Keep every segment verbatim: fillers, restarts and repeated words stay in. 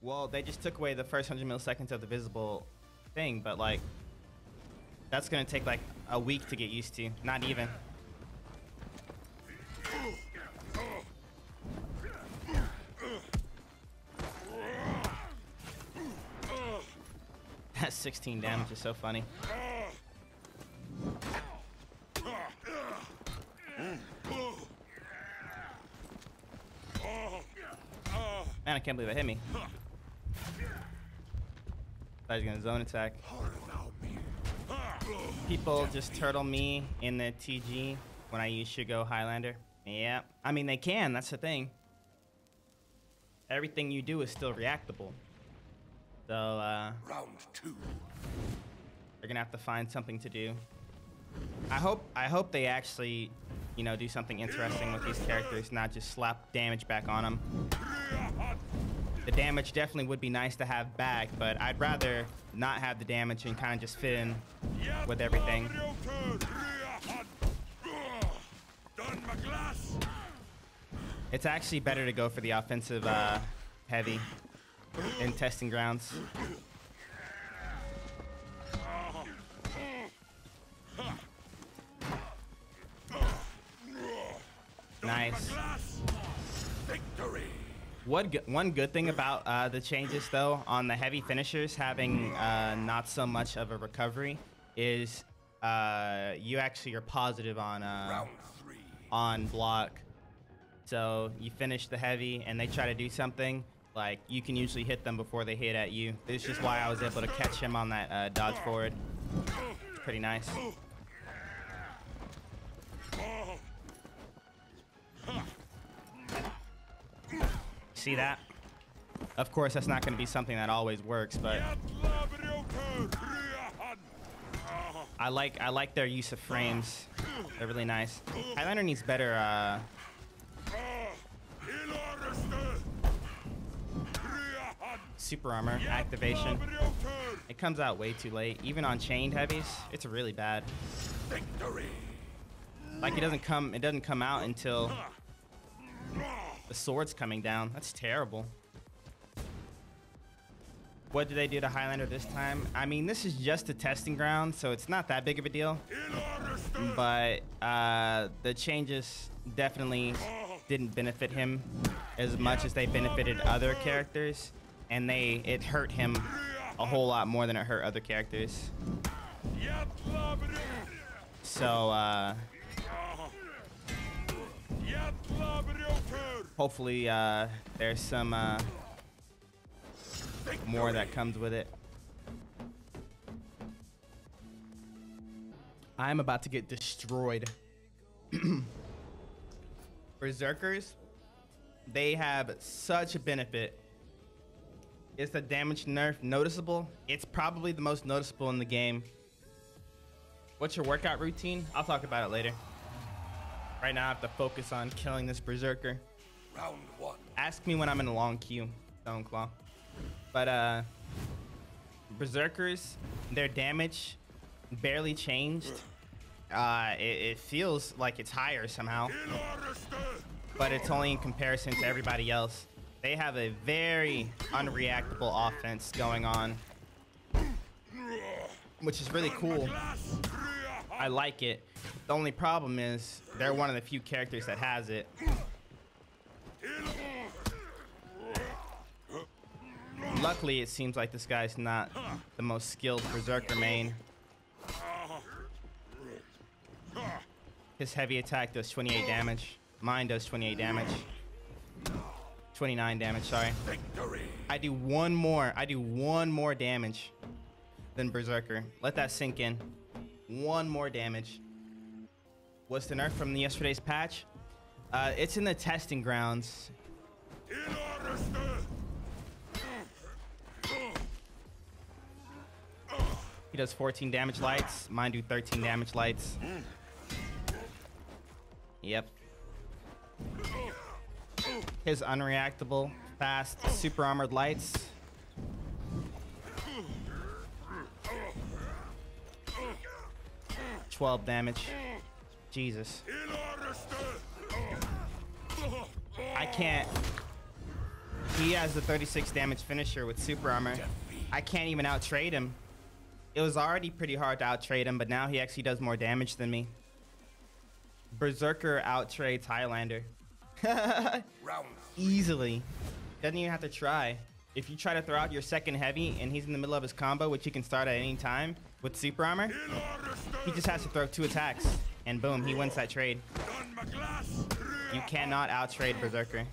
Well, they just took away the first one hundred milliseconds of the visible thing, but like, that's gonna take like a week to get used to, not even. That sixteen damage is so funny. Man, I can't believe it hit me. I thought he was gonna zone attack. People just turtle me in the T G when I use Shigo Highlander. Yeah, I mean they can, that's the thing. Everything you do is still reactable. So, uh... Round two. They're gonna have to find something to do. I hope, I hope they actually, you know, do something interesting with these characters, not just slap damage back on them. The damage definitely would be nice to have back, but I'd rather not have the damage and kind of just fit in with everything. It's actually better to go for the offensive uh, heavy in testing grounds. Nice. Victory. What go one good thing about uh, the changes, though, on the heavy finishers having uh, not so much of a recovery is uh, you actually are positive on uh, Round three. on block. So you finish the heavy and they try to do something, like you can usually hit them before they hit at you. This is just why I was able to catch him on that uh, dodge forward. It's pretty nice. See that? Of course, that's not going to be something that always works, but I like I like their use of frames. They're really nice. Highlander needs better. Uh, super armor activation. It comes out way too late. Even on chained heavies, it's really bad. Victory. Like it doesn't come it doesn't come out until the sword's coming down. That's terrible. What do they do to Highlander this time? I mean, this is just a testing ground, so it's not that big of a deal. But uh, the changes definitely didn't benefit him as much as they benefited other characters. And they it hurt him a whole lot more than it hurt other characters. So uh hopefully uh there's some uh more that comes with it. I'm about to get destroyed. Berserkers, they have such a benefit. Is the damage nerf noticeable? It's probably the most noticeable in the game. What's your workout routine? I'll talk about it later. Right now I have to focus on killing this Berserker. Round one. Ask me when I'm in a long queue, Stone Claw. But uh, Berserkers, their damage barely changed. Uh, it, it feels like it's higher somehow, but it's only in comparison to everybody else. They have a very unreactable offense going on, which is really cool. I like it. The only problem is they're one of the few characters that has it. Luckily, it seems like this guy's not the most skilled Berserker main. His heavy attack does twenty-eight damage. Mine does twenty-eight damage. twenty-nine damage, sorry. Victory. I do one more. I do one more damage than Berserker. Let that sink in. One more damage. What's the nerf from the yesterday's patch? Uh, it's in the testing grounds. He does fourteen damage lights. Mine do thirteen damage lights. Yep. His unreactable, fast, super armored lights. twelve damage. Jesus. I can't. He has the thirty-six damage finisher with super armor. I can't even outtrade him. It was already pretty hard to outtrade him, but now he actually does more damage than me. Berserker outtrades Highlander. Easily. Doesn't even have to try. If you try to throw out your second heavy and he's in the middle of his combo, which he can start at any time with super armor, he just has to throw two attacks and boom, he wins that trade. You cannot outtrade Berserker.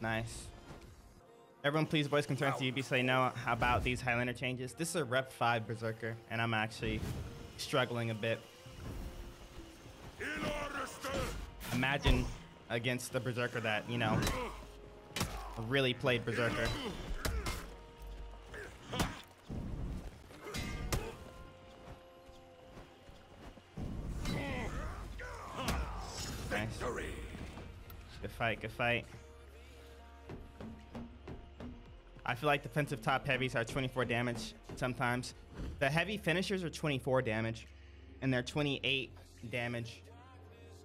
Nice. Everyone please voice concerns to Ubisoft know about these Highlander changes. This is a rep five Berserker, and I'm actually struggling a bit. Imagine against the Berserker that, you know, really played Berserker. Nice. Good fight, good fight. I feel like defensive top heavies are twenty-four damage sometimes. The heavy finishers are twenty-four damage, and they're twenty-eight damage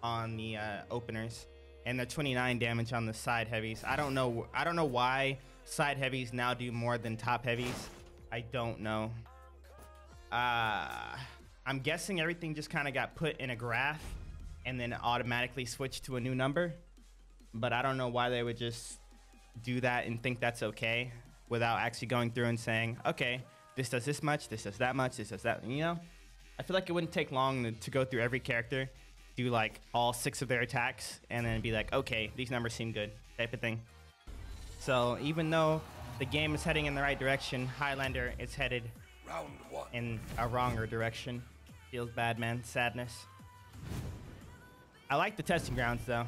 on the uh, openers, and they're twenty-nine damage on the side heavies. I don't know. I don't know why side heavies now do more than top heavies. I don't know. Uh, I'm guessing everything just kind of got put in a graph and then automatically switched to a new number, but I don't know why they would just do that and think that's okay, without actually going through and saying, okay, this does this much, this does that much, this does that, you know? I feel like it wouldn't take long to, to go through every character, do like all six of their attacks, and then be like, okay, these numbers seem good, type of thing. So even though the game is heading in the right direction, Highlander is headed Round one. in a wronger direction. Feels bad, man, sadness. I like the testing grounds though.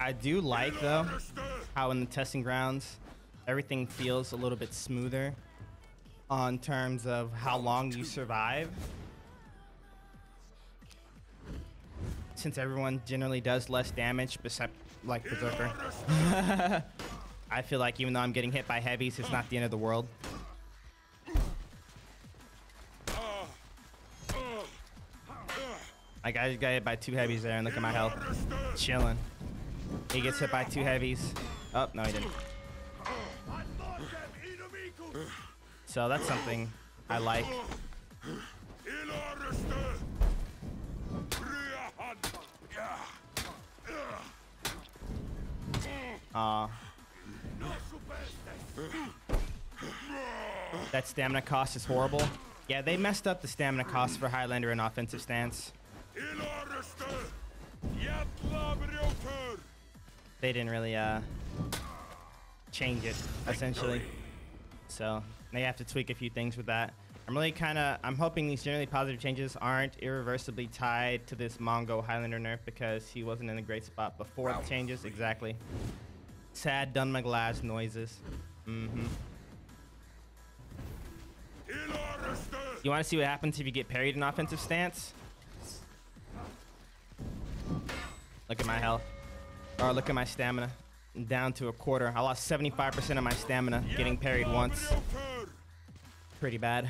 I do like though how in the testing grounds everything feels a little bit smoother on terms of how long you survive, since everyone generally does less damage except like Berserker. I feel like even though I'm getting hit by heavies, it's not the end of the world. Like I just got hit by two heavies there and look at my health. Chilling. He gets hit by two heavies. Oh, no, he didn't. So that's something I like. Aw. That stamina cost is horrible. Yeah, they messed up the stamina cost for Highlander in offensive stance. They didn't really uh, change it, essentially. So they have to tweak a few things with that. I'm really kind of, I'm hoping these generally positive changes aren't irreversibly tied to this Mongo Highlander nerf, because he wasn't in a great spot before the changes, exactly. Sad done my glass noises. Mm-hmm. You want to see what happens if you get parried in offensive stance? Look at my health. Or look at my stamina. I'm down to a quarter. I lost seventy-five percent of my stamina getting parried once. Pretty bad.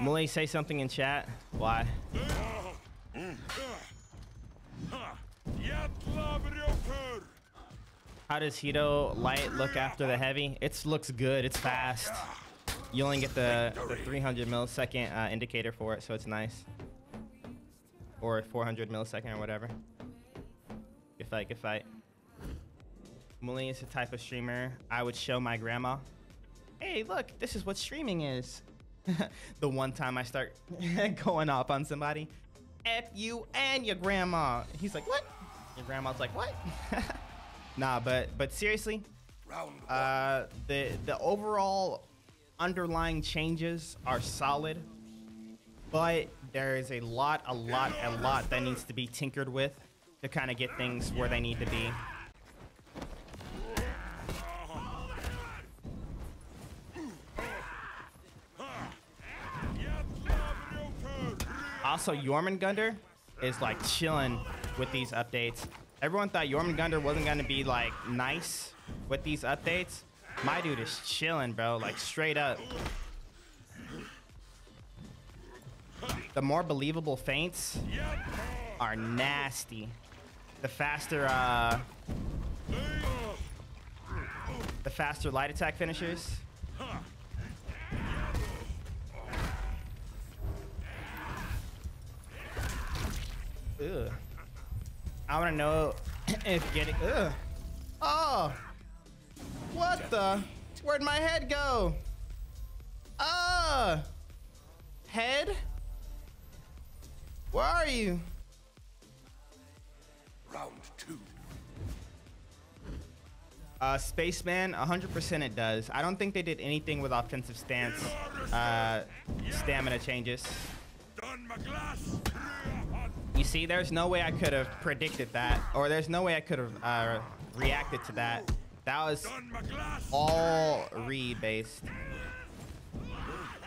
Mully, say something in chat. Why? How does Hito light look after the heavy? It looks good. It's fast. You only get the, the three hundred millisecond uh, indicator for it, so it's nice. Or four hundred millisecond or whatever. Good fight, good fight. Mulisious is the type of streamer I would show my grandma. Hey, look, this is what streaming is. The one time I start going off on somebody, F you and your grandma. He's like, what? Your grandma's like, what? Nah, but but seriously, uh, the the overall underlying changes are solid, but there is a lot, a lot, a lot that needs to be tinkered with to kind of get things where they need to be. Also, Jörmungandr is like chilling with these updates. Everyone thought Jörmungandr wasn't gonna be like nice with these updates. My dude is chilling, bro, like straight up. The more believable feints are nasty. The faster, uh, the faster light attack finishers. Ugh. I want to know if getting. Ugh. Oh, what the? Where'd my head go? Uh, head? Where are you? Round two. Uh, Spaceman, one hundred percent it does. I don't think they did anything with offensive stance, uh, stamina changes. You see, there's no way I could have predicted that, or there's no way I could have uh, reacted to that. That was all re-based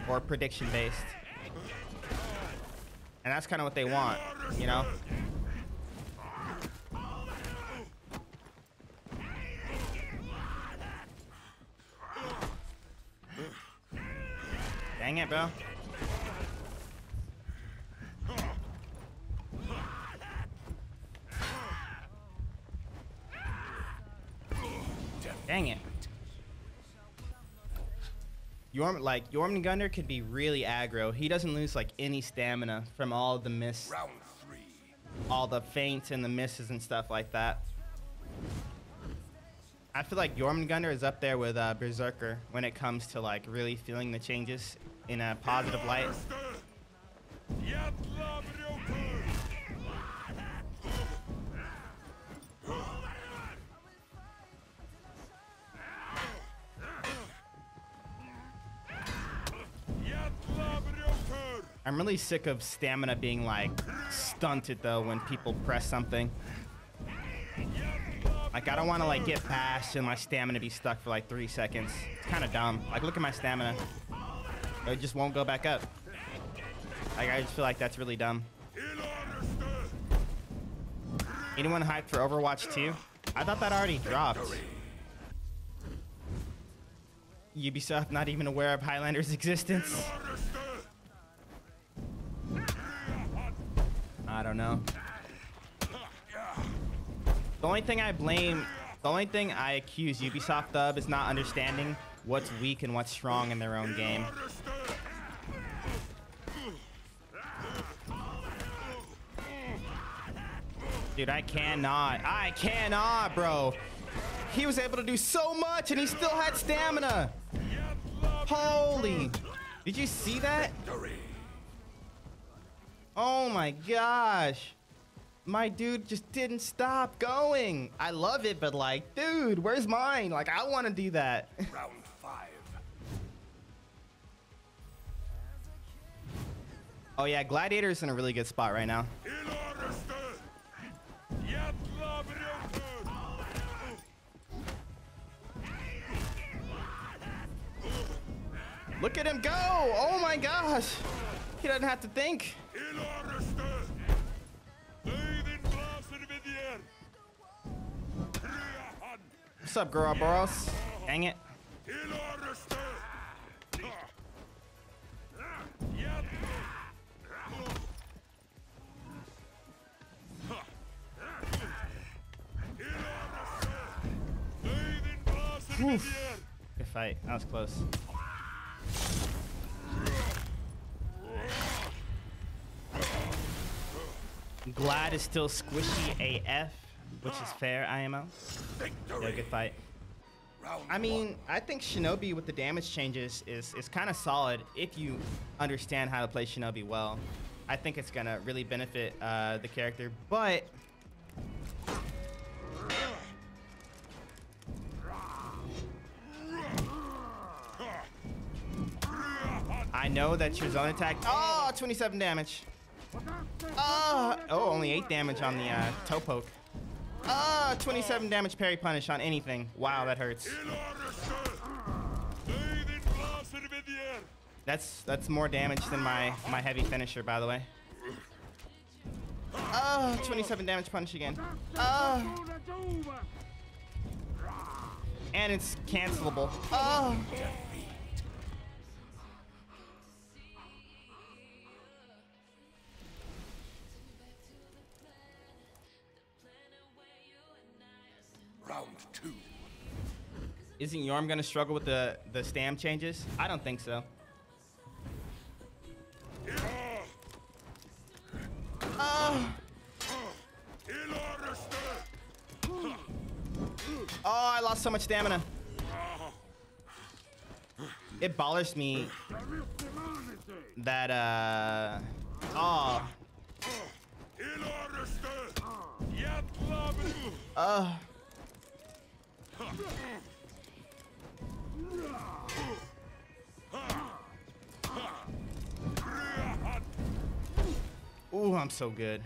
or prediction-based. And that's kind of what they want, you know? Dang it, bro. Dang it. Jorm, like, Jörmungandr could be really aggro. He doesn't lose, like, any stamina from all the miss. Round three. All the feints and the misses and stuff like that. I feel like Jörmungandr is up there with uh, Berserker when it comes to, like, really feeling the changes in a positive light. I'm really sick of stamina being like stunted though when people press something. Like I don't want to like get past and my stamina be stuck for like three seconds. It's kind of dumb. Like look at my stamina. It just won't go back up. Like I just feel like that's really dumb. Anyone hyped for Overwatch two? I thought that already dropped. Ubisoft not even aware of Highlander's existence. I don't know. The only thing I blame, the only thing I accuse Ubisoft of is not understanding what's weak and what's strong in their own game. Dude, I cannot. I cannot, bro. He was able to do so much and he still had stamina. Holy. Did you see that? Oh my gosh. My dude just didn't stop going. I love it, but like, dude, where's mine? Like, I want to do that. Round five. Oh yeah, Gladiator's in a really good spot right now. Look at him go. Oh my gosh. He doesn't have to think. What's up, Guroboros? Dang it. Oof. Good fight. That was close. Glad is still squishy A F, which is fair, I M O. Yeah, good fight. I mean, I think Shinobi with the damage changes is, is kind of solid if you understand how to play Shinobi well. I think it's going to really benefit uh, the character, but... I know that your zone attack... Oh, twenty-seven damage. Oh, oh only eight damage on the uh, toe poke. Ah, oh, twenty-seven damage parry punish on anything. Wow, that hurts. That's that's more damage than my my heavy finisher, by the way. Oh, twenty-seven damage punish again. Oh. And it's cancelable. Oh. Round two. Isn't Yorm gonna struggle with the the stam changes? I don't think so. Oh. Oh, I lost so much stamina. It bothers me that uh oh. Uh Ooh, I'm so good.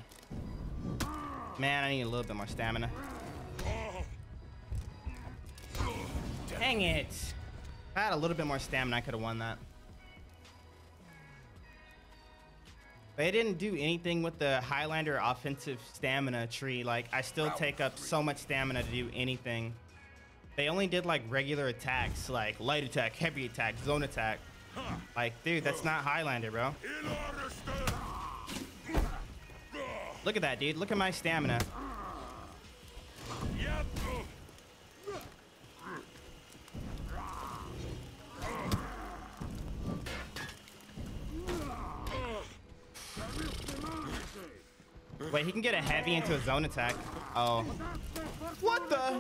Man, I need a little bit more stamina. Dang it. If I had a little bit more stamina, I could have won that. They didn't do anything with the Highlander offensive stamina tree. Like, I still take up so much stamina to do anything. They only did like regular attacks, like light attack, heavy attack, zone attack. Like, dude, that's not Highlander, bro. Look at that, dude. Look at my stamina. Wait, he can get a heavy into a zone attack. Oh. What the?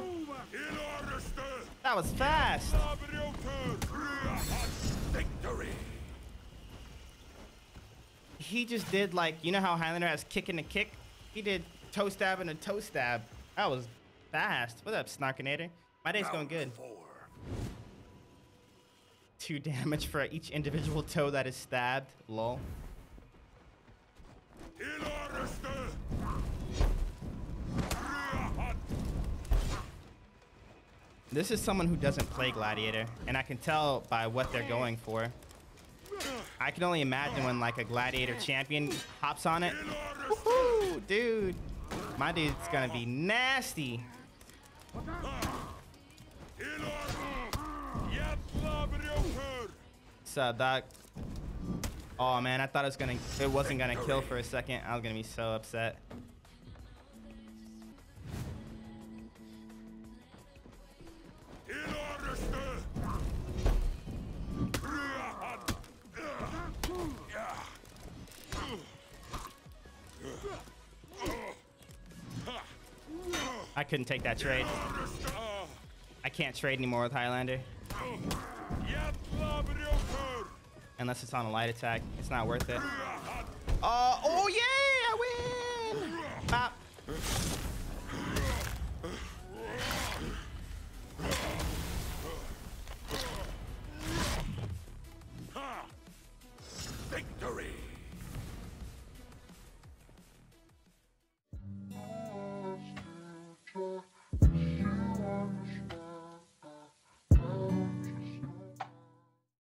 That was fast. He just did, like, you know how Highlander has kick and a kick? He did toe stab and a toe stab. That was fast. What up, Snarkinator? My day's going good. Two damage for each individual toe that is stabbed. Lol. This is someone who doesn't play Gladiator, and I can tell by what they're going for. I can only imagine when, like, a Gladiator champion hops on it. Woohoo, dude. My dude's gonna be nasty. What's up, doc? Oh, man, I thought it was gonna, it wasn't gonna kill for a second. I was gonna be so upset. I couldn't take that trade. I can't trade anymore with Highlander. Unless it's on a light attack. It's not worth it. Uh, oh, yeah!